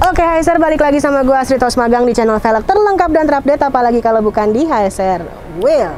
Oke, Haiser, balik lagi sama gue Asri Tos Magang di channel velg terlengkap dan terupdate, apalagi kalau bukan di HSR Wheel.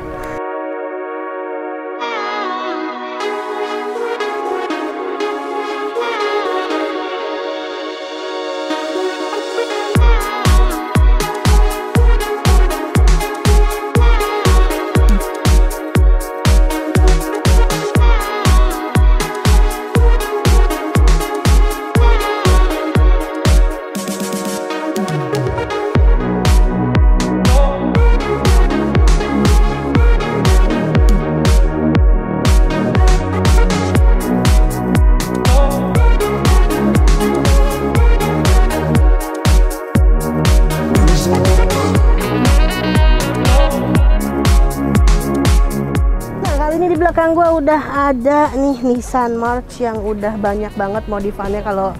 Belakang gua udah ada nih Nissan March yang udah banyak banget modifannya kalau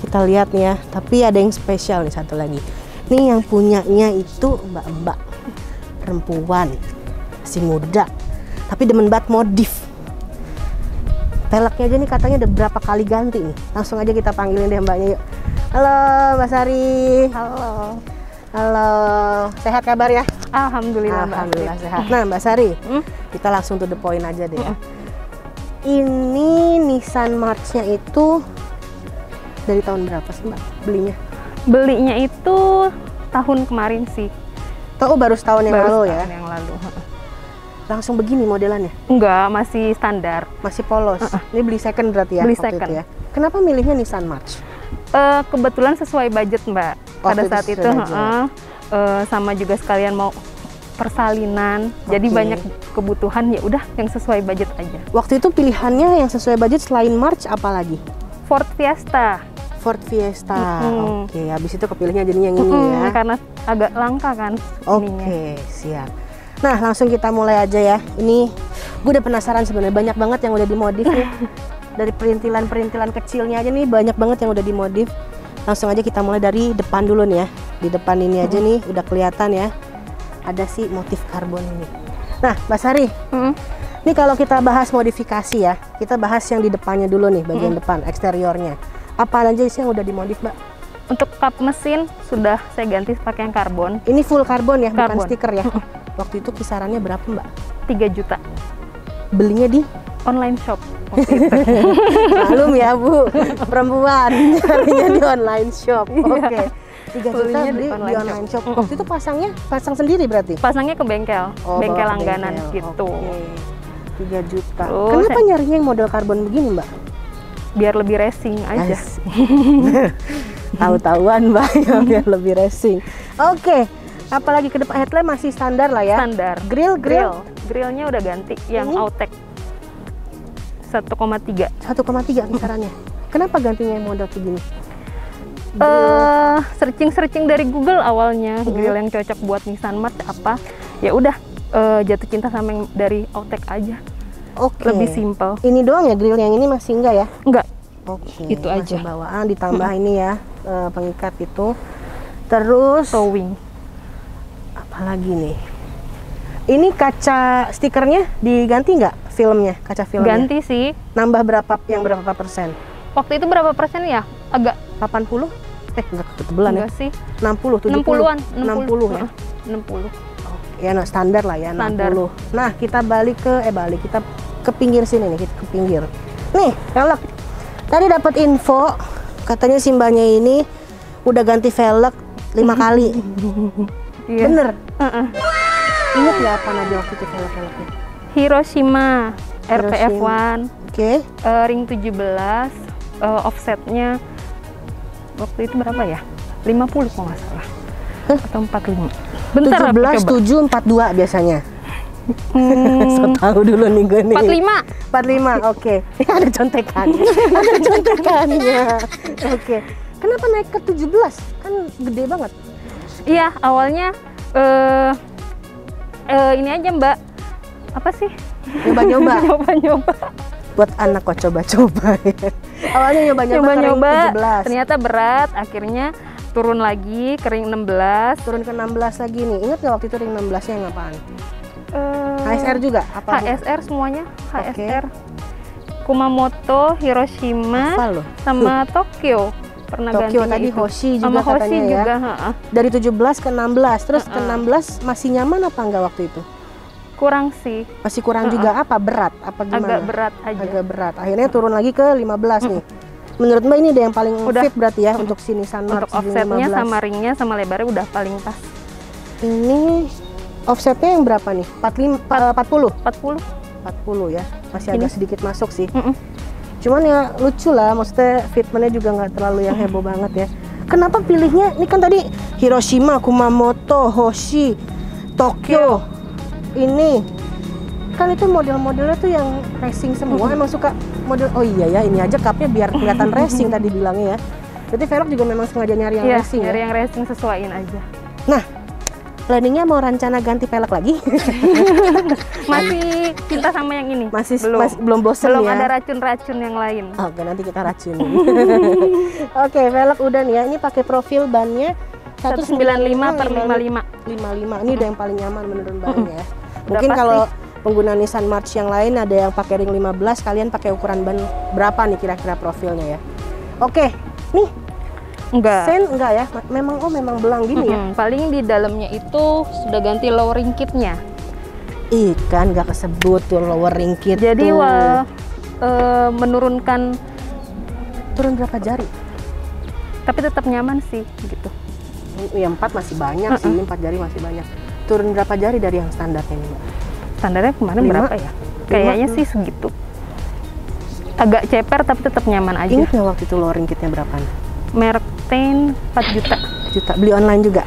kita lihat nih ya, tapi ada yang spesial nih satu lagi nih yang punyanya itu mbak-mbak perempuan masih muda tapi demen banget modif. Peleknya aja nih katanya udah berapa kali ganti nih, langsung aja kita panggilin deh mbaknya yuk. Halo Mbak Sari. Halo. Halo, sehat kabar ya? Alhamdulillah. Alhamdulillah sehat. Nah Mbak Sari, kita langsung to the point aja deh ya. Ini Nissan March-nya itu dari tahun berapa sih Mbak belinya? Belinya itu tahun kemarin sih. Oh baru setahun yang lalu ya? Baru setahun yang lalu. Langsung begini modelannya? Enggak, masih standar. Masih polos? Ini beli second berarti ya? Beli second. Itu ya. Kenapa milihnya Nissan March? Kebetulan sesuai budget Mbak. Pada saat itu sama juga sekalian mau persalinan, jadi banyak kebutuhan, ya udah yang sesuai budget aja. Waktu itu pilihannya yang sesuai budget selain March apalagi? Ford Fiesta. Ford Fiesta. Oke, habis itu kepilihnya jadinya yang ini ya. Karena agak langka kan. Oke, siap. Nah, langsung kita mulai aja ya. Ini gue udah penasaran sebenarnya, banyak banget yang udah dimodif ya. Dari perintilan-perintilan kecilnya aja nih banyak banget yang udah dimodif. Langsung aja kita mulai dari depan dulu nih ya. Di depan ini aja nih udah kelihatan ya ada si motif karbon ini. Nah Mbak Sari, ini kalau kita bahas modifikasi ya, kita bahas yang di depannya dulu nih, bagian depan eksteriornya. Apa aja sih yang udah dimodif Mbak? Untuk kap mesin sudah saya ganti pakai yang karbon. Ini full karbon ya, bukan stiker ya? Waktu itu kisarannya berapa Mbak? 3 juta. Belinya di? Online shop. Malum ya Bu, perempuan carinya di online shop. Oke, 3 juta beli di online shop. Waktu itu pasangnya, pasang sendiri berarti? Pasangnya ke bengkel, bengkel langganan gitu. 3 juta, kenapa nyarinya yang model karbon begini Mbak? Biar lebih racing aja. Tahu-tahuan Mbak, biar lebih racing. Oke, apalagi ke depan headlamp masih standar lah ya? Standar. Grillnya udah ganti, yang Autech. 1,3 kisarannya. Kenapa gantinya model begini? Searching dari Google awalnya, grill yang cocok buat Nissan March apa? Ya udah jatuh cinta sama yang dari Autech aja. Oke. Lebih simpel. Ini doang ya grill yang ini masih enggak ya? Enggak. Oke. Itu aja. Bawaan ditambah ini ya pengikat itu. Terus towing. Apalagi nih? Ini kaca stikernya diganti nggak? Filmnya, kaca filmnya? Ganti sih. Nambah berapa, yang berapa persen? Waktu itu berapa persen ya? Agak 80? Nggak kebetulan ya? Sih. 60, 70? 60-an. 60 ya? 60. Ya, nah, standar lah ya, standar. 60. Nah, kita balik ke, kita ke pinggir sini nih, kita ke pinggir. Nih, velg. Tadi dapat info, katanya simbahnya ini udah ganti velg 5 kali. Iya. Bener? Ingat nggak apa aja waktu itu velg-velgnya? Hiroshima, RPF1, ring 17, offsetnya waktu itu berapa ya? 50 kalau nggak salah, atau 45. Bentar, 17, 7, 42 biasanya. Tahu dulu nih gue nih. 45, oke. Ada contekan, ada contekannya. Oke, kenapa naik ke 17? Kan gede banget. Iya, awalnya ini aja Mbak, apa sih? Nyoba-nyoba. Buat anak kok coba-coba. Awalnya nyoba-nyoba, ternyata berat, akhirnya turun lagi ke ring 16. Turun ke 16 lagi nih, ingat gak waktu itu ring 16 nya yang apaan? HSR juga? Apa HSR semuanya, HSR. Kumamoto, Hiroshima, sama Tokyo. pernah Tokyo tadi itu. Hoshi juga katanya ya. Juga, dari 17 ke 16. Terus ke 16 masih nyaman apa enggak waktu itu? Kurang sih. Masih kurang juga apa? Berat apa gimana? Agak berat aja. Agak berat. Akhirnya turun lagi ke 15 nih. Menurut Mbak ini ada yang paling fit berarti ya untuk si Nissan March. Untuk offsetnya sama ringnya sama lebarnya udah paling pas. Ini offsetnya yang berapa nih? 40 ya. Masih agak sedikit masuk sih. Cuman ya lucu lah, maksudnya fitmentnya juga nggak terlalu yang heboh banget ya. Kenapa pilihnya? Ini kan tadi Hiroshima, Kumamoto, Hoshi, Tokyo. Ini kan itu model-modelnya tuh yang racing semua. Emang suka model. Oh iya ya, ini aja cupnya biar kelihatan racing tadi bilangnya ya. Berarti Velog juga memang sengaja nyari yang racing ya. Nyari yang racing, sesuaiin aja. Nah, planningnya mau rencana ganti pelek lagi? Masih cinta sama yang ini? Masih belum bosen ya? Belum ada racun-racun yang lain. Oke, nanti kita racun. Oke, pelek udah nih ya. Ini pakai profil bannya 195/55. Ini udah yang paling nyaman menurut bannya ya. Mungkin kalau pengguna Nissan March yang lain ada yang pakai ring 15, kalian pakai ukuran ban berapa nih kira-kira profilnya ya? Oke, nih. Enggak ya, memang memang belang gini ya. Paling di dalamnya itu sudah ganti lowering kitnya. Ih kan nggak kesebut tuh lowering kit. Jadi menurunkan turun berapa jari? Tapi tetap nyaman sih gitu. Ya 4 masih banyak sih, 4 jari masih banyak. Turun berapa jari dari yang standarnya nih Mbak? Standarnya kemarin 5? Berapa ya? 5? Kayaknya sih segitu. Agak ceper tapi tetap nyaman aja. Ingat nggak waktu itu lowering kitnya berapa nih? Merek TEN 4 juta. Beli online juga?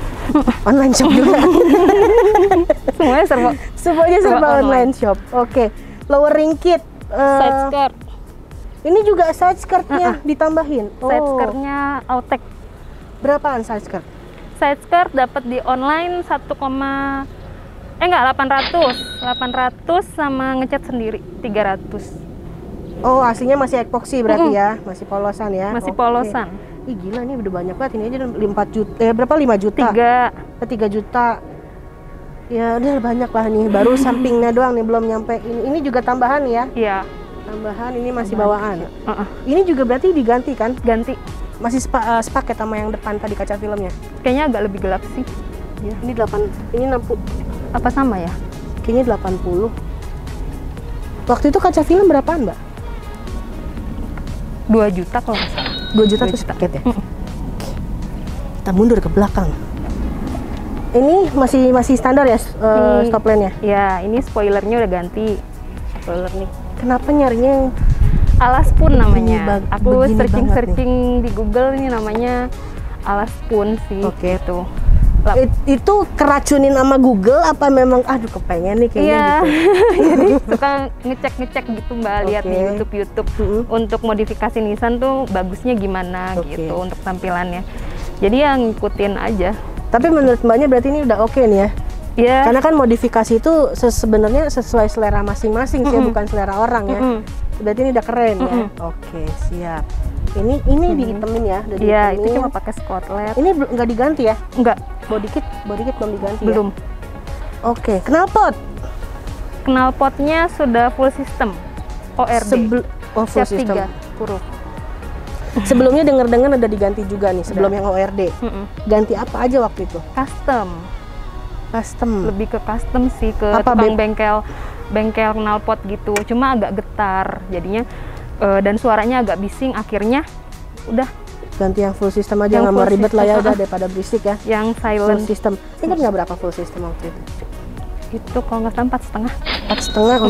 Online shop juga. Semuanya serba online shop. Oke, lowering kit, side skirt. Ini juga side skirtnya ditambahin. Side skirtnya Autech. Berapaan side skirt? Side skirt dapat di online 800 sama ngecat sendiri 300. Oh, aslinya masih epoksi berarti ya? Masih polosan ya? Masih polosan. Ih gila, ini udah banyak banget, ini aja 4 juta, berapa 5 juta? 3 juta. Ya udah banyak lah nih, baru sampingnya doang nih, belum nyampe ini juga tambahan ya? Iya. Tambahan, ini masih bawaan. Ini juga berarti diganti kan? Ganti. Masih sepaket sama yang depan tadi kaca filmnya? Kayaknya agak lebih gelap sih. Ya. Ini 8, ini 60. Apa sama ya? Kayaknya 80. Waktu itu kaca film berapaan Mbak? 2 juta kalau nggak salah. 2 juta tuh sepaket ya. Kita mundur ke belakang. Ini masih standar ya stop lamp-nya? Ya, ini spoilernya udah ganti. Spoiler nih. Kenapa nyarinya alas pun namanya? Aku searching di Google, ini namanya alas pun sih. Oke tuh. Itu keracunin sama Google apa memang aduh kepengen nih kayaknya gitu. Jadi suka ngecek-ngecek gitu Mbak, lihat di YouTube untuk modifikasi Nissan tuh bagusnya gimana gitu untuk tampilannya. Jadi yang ngikutin aja. Tapi menurut Mbaknya berarti ini udah oke nih ya? Iya. Yeah. Karena kan modifikasi itu sebenarnya sesuai selera masing-masing sih, bukan selera orang ya. Berarti ini udah keren ya. Oke, siap. Ini dihitemin ya. Iya, itu cuma pakai skotlet. Ini nggak diganti ya? Nggak. Body kit belum diganti. Belum. Ya? Oke. Knalpot. Knalpotnya sudah full system. ORD. Full system. 3 huruf. Sebelumnya dengar-dengar ada diganti juga nih. Sebelum yang ORD. Ganti apa aja waktu itu? Custom. Lebih ke custom sih, ke tukang bengkel knalpot gitu. Cuma agak getar jadinya. Dan suaranya agak bising, akhirnya udah ganti yang full system aja, nggak mau ribet lah ya, udah daripada berisik ya. Yang silent full system. Ingat nggak berapa full system waktu itu? Itu kalau nggak salah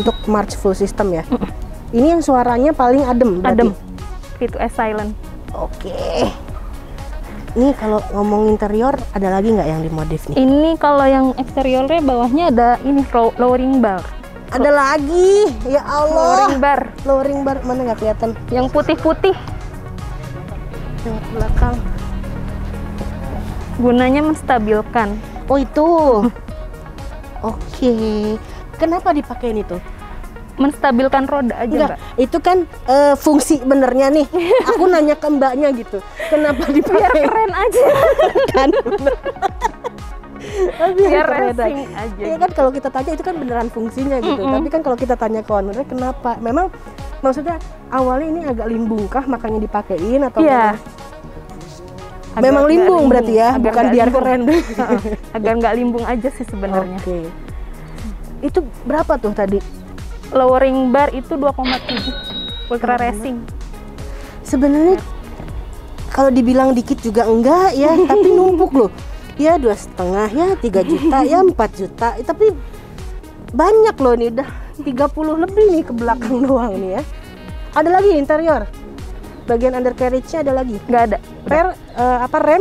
4,5. 4,5 untuk March full system ya. Ini yang suaranya paling adem. Berarti? Adem. V2S silent. Oke. Ini kalau ngomong interior ada lagi nggak yang dimodif nih? Ini kalau yang eksteriornya bawahnya ada ini lowering bar. Ada lagi, ya Allah. Lowering bar mana nggak kelihatan? Yang putih-putih. Yang belakang. Gunanya menstabilkan. Oh itu. Oke. Kenapa dipakai ini tuh? Menstabilkan roda aja Mbak. Itu kan fungsi benernya nih. Aku nanya ke Mbaknya gitu. Kenapa dipakai? Biar keren aja. Kan bener. Biar racing aja. Iya kan kalau kita tanya itu kan beneran fungsinya gitu. Tapi kan kalau kita tanya ke ownernya kenapa? Memang maksudnya awalnya ini agak limbung kah makanya dipakein atau? Iya. Memang limbung berarti ya, bukan biar keren. Agar nggak limbung aja sih sebenarnya. Oke. Itu berapa tuh tadi? Lowering bar itu 2,7 ultra racing. Sebenarnya kalau dibilang dikit juga enggak ya, tapi numpuk loh. Ya 2,5 ya, 3 juta ya, 4 juta. Tapi banyak loh nih, udah 30 lebih nih ke belakang doang nih ya. Ada lagi interior? Bagian undercarriage-nya ada lagi? Nggak ada. Rem?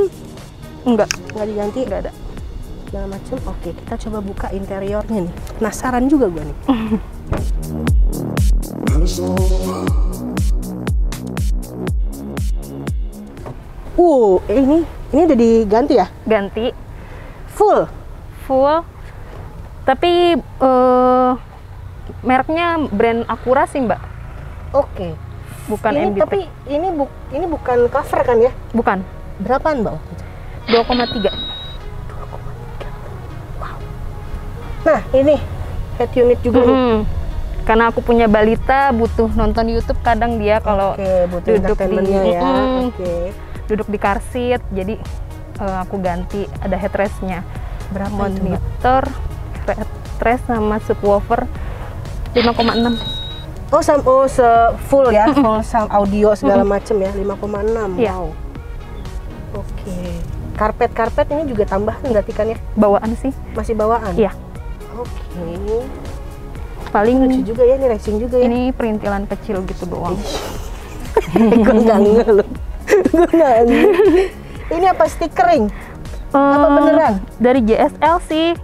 Nggak diganti? Nggak ada. Segala macam. Oke, kita coba buka interiornya nih. Penasaran juga gue nih. Ini udah diganti ya? Ganti. Full? Full. Tapi mereknya brand Acura sih Mbak. Oke. Bukan MB. Tapi ini bukan cover kan ya? Bukan. Berapaan Mbak? 2,3. Wow. Nah ini head unit juga nih. Karena aku punya balita, butuh nonton YouTube kadang dia kalau duduk di ya. Duduk di car seat, jadi aku ganti, ada headrestnya. Berapa monitor, headrest sama subwoofer 5,6. Full ya, full sound audio segala macem ya, 5,6. Yeah. Wow. Oke. Karpet-karpet ini juga tambah gantikan ya? Bawaan sih. Masih bawaan? Iya. Oke. Paling lucu juga ya, ini racing juga ya? Ini perintilan kecil gitu doang. Gue nggak nge loh. Ini apa, stikering? Apa beneran? Dari JSL sih,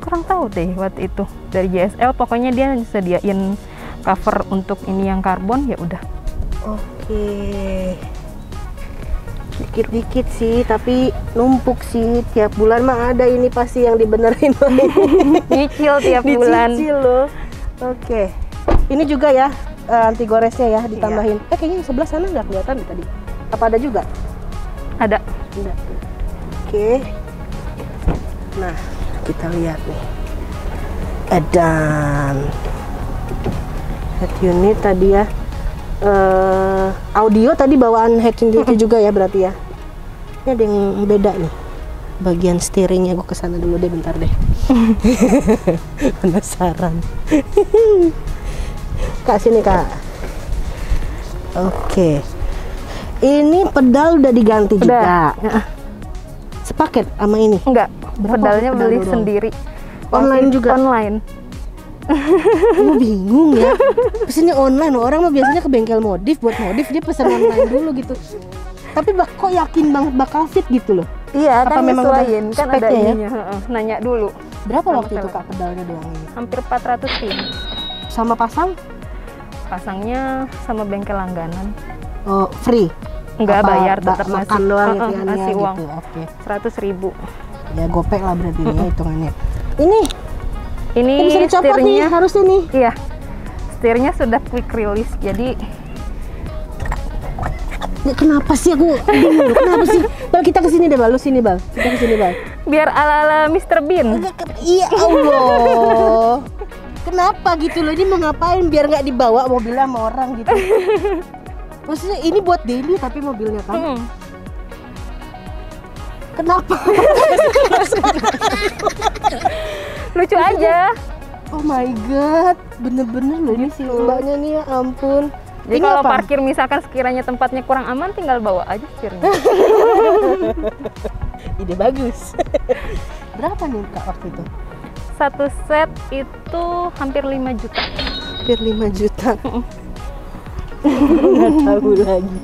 kurang tahu deh waktu itu. Dari JSL pokoknya dia sediain cover untuk ini yang karbon, ya udah. Oke. Dikit-dikit sih, tapi numpuk sih. Tiap bulan mah ada ini pasti yang dibenerin. Dicicil tiap bulan. Dicicil loh. Oke. Ini juga ya, anti goresnya ya ditambahin. Iya. Kayaknya yang sebelah sana nggak kelihatan tadi. Apa ada juga? Ada. Enggak. Oke. Nah, kita lihat nih. Ada head unit tadi ya. Audio tadi bawaan head unit juga ya berarti ya. Ini ada yang beda nih. Bagian steeringnya gue kesana dulu deh, bentar deh. Penasaran. Kak, sini Kak. Oke. Ini pedal udah diganti juga. Sepaket sama ini? Enggak. Pedalnya beli sendiri. Online juga? Online. Gue bingung ya. Pesannya online. Orang mah biasanya ke bengkel modif, buat modif dia pesan online dulu gitu. Tapi kok yakin banget bakal fit gitu loh? Iya, kan sesuaiin. Kan ada ininya. Nanya dulu. Berapa waktu itu Kak pedalnya doang ini? Hampir 400 sih. Sama pasang? Pasangnya sama bengkel langganan. Oh, free? Enggak, bayar, tetap makan doang ngasih uang gitu. Oke. 100.000. Ya gopek lah berarti ya hitungannya. Ini bisa dicopot nih, harusnya nih. Iya. Setirnya sudah quick release. Jadi kenapa sih aku bingung? Kenapa sih? Bang, kita kesini deh, Bang. Lu sini, Bang. Kita kesini, Bang. Biar ala-ala Mr. Bean. Iya Allah. Kenapa gitu loh, ini mau ngapain biar nggak dibawa mobilnya sama orang gitu. Maksudnya ini buat daily tapi mobilnya kan? Kenapa? Lucu aja. Oh my god, bener-bener loh ini si mbaknya nih, ya ampun. Jadi ini kalau apa? Parkir misalkan sekiranya tempatnya kurang aman, tinggal bawa aja setirnya. Ide bagus. Berapa nih Kak waktu itu? Satu set itu hampir 5 juta. Hampir 5 juta. Nggak tahu lagi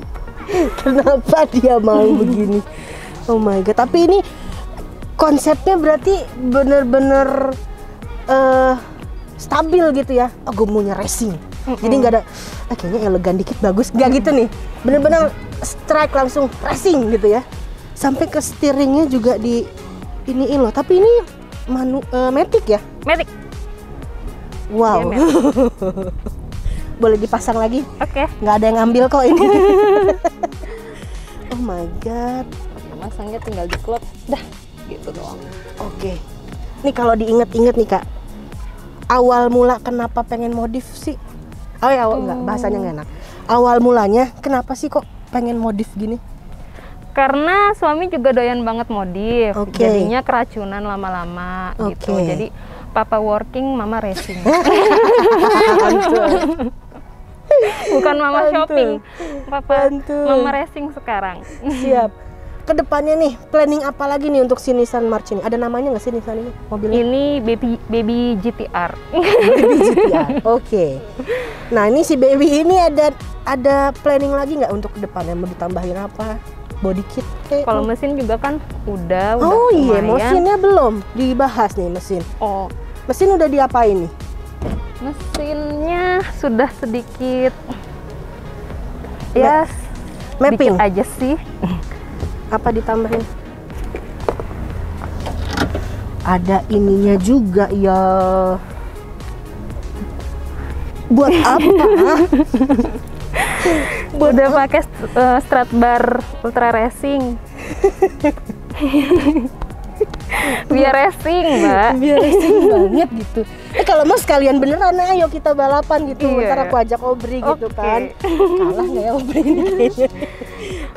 kenapa dia mau begini. Oh my god, tapi ini konsepnya berarti bener-bener stabil gitu ya. Oh, gue maunya racing. Jadi nggak ada kayaknya elegan dikit bagus, nggak gitu nih. Bener-bener strike langsung racing gitu ya. Sampai ke steeringnya juga di iniin loh. Tapi ini matic ya? Matic. Wow. Ya, boleh dipasang lagi? Oke. Nggak ada yang ngambil kok ini. Oh my god. Masangnya tinggal diklop, dah gitu doang. Oke. Nih kalau diinget-inget nih Kak, awal mula kenapa pengen modif sih? Oh ya, enggak, bahasanya nggak enak. Awal mulanya kenapa sih kok pengen modif gini? Karena suami juga doyan banget modif, jadinya keracunan lama-lama gitu. Jadi papa working, mama racing. Bukan mama shopping, papa mama racing sekarang. Siap. Kedepannya nih, planning apa lagi nih untuk si Nissan March ini? Ada namanya nggak sih Nissan ini mobilnya? Ini Baby GTR. Baby GTR, oke. Nah ini si Baby ini ada planning lagi nggak untuk kedepannya? Mau ditambahin apa? Body kit? Kalau mesin juga kan udah. Oh iya, mesinnya belum dibahas nih mesin. Oh, mesin udah diapain nih? Mesinnya sudah sedikit, ya mapping aja sih. Apa ditambahin? Ada ininya juga ya. Buat apa? Udah pakai strut bar ultra racing. Biar racing, Mbak. Biar racing banget gitu. Kalau mau sekalian beneran, ayo kita balapan gitu. Iya. Ntar aku ajak Obri gitu kan. Kalah nggak ya Obri?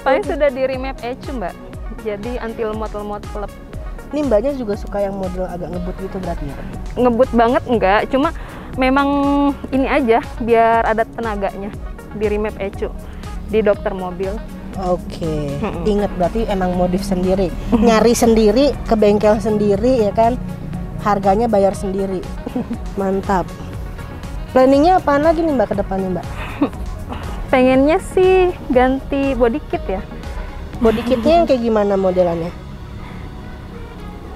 Paling sudah di remap ECU, Mbak. Jadi anti lemot-lemot pelep. Ini Mbaknya juga suka yang model agak ngebut gitu berarti ya? Ngebut banget enggak, cuma memang ini aja biar ada tenaganya di remap ECU di dokter mobil. Oke, ingat berarti emang modif sendiri, nyari sendiri, ke bengkel sendiri ya kan, harganya bayar sendiri, mantap. Planningnya apaan lagi nih Mbak ke depannya Mbak? Pengennya sih ganti body kit ya. Body kitnya yang kayak gimana modelannya?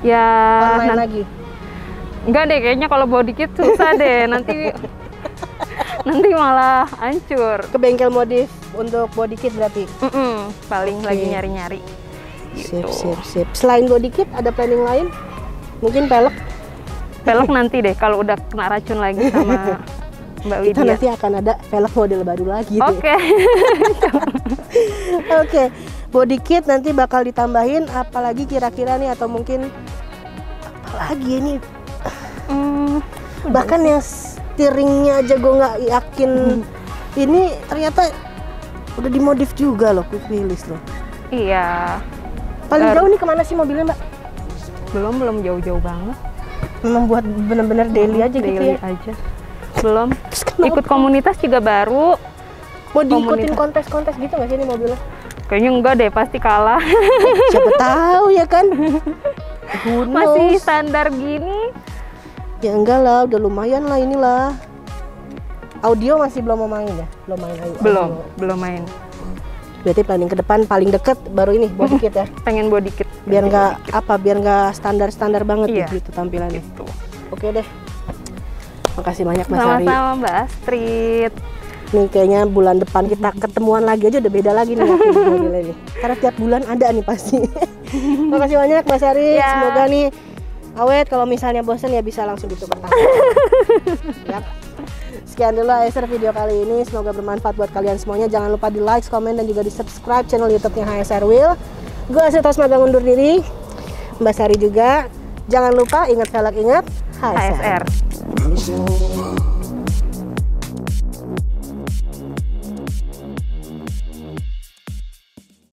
Ya online lagi? Enggak deh, kayaknya kalau body kit susah deh, nanti malah hancur. Ke bengkel modif? Untuk body kit berarti? Paling lagi nyari-nyari gitu. Sip. Selain body kit ada planning lain? Mungkin pelek? Pelek nanti deh kalau udah kena racun lagi sama Mbak Widya. Kita nanti akan ada pelek model baru lagi. Oke, body kit nanti bakal ditambahin apalagi kira-kira nih, atau mungkin apalagi ini? Bahkan yang steeringnya aja gue nggak yakin ini ternyata udah dimodif juga loh, quick release loh. Iya. Paling jauh nih kemana sih mobilnya Mbak? Belum jauh-jauh banget. Memang buat bener-bener daily aja gitu ya? Daily aja. Belum. Ikut komunitas juga baru. Mau diikutin kontes-kontes gitu nggak sih ini mobilnya? Kayaknya enggak deh, pasti kalah. Siapa tahu ya kan? Masih standar gini? Ya enggak lah, udah lumayan lah inilah. Audio masih belum mau main ya? Belum main. Berarti planning ke depan paling deket baru ini body kit ya? Pengen body kit. Biar nggak standar-standar banget iya, gitu tampilannya. Gitu. Oke deh. Makasih banyak Mas Ari. Sama-sama Mbak Astrid. Nih kayaknya bulan depan kita ketemuan lagi aja udah beda lagi nih. Karena tiap bulan ada nih pasti. Makasih banyak Mas Ari. Ya. Semoga nih awet, kalau misalnya bosan ya bisa langsung ditukar tangan. Sekian dulu HSR video kali ini, semoga bermanfaat buat kalian semuanya. Jangan lupa di like, komen, dan juga di subscribe channel YouTube-nya HSR Wheel. Gue Asritos Magang undur diri, Mbak Sari juga. Jangan lupa ingat HSR.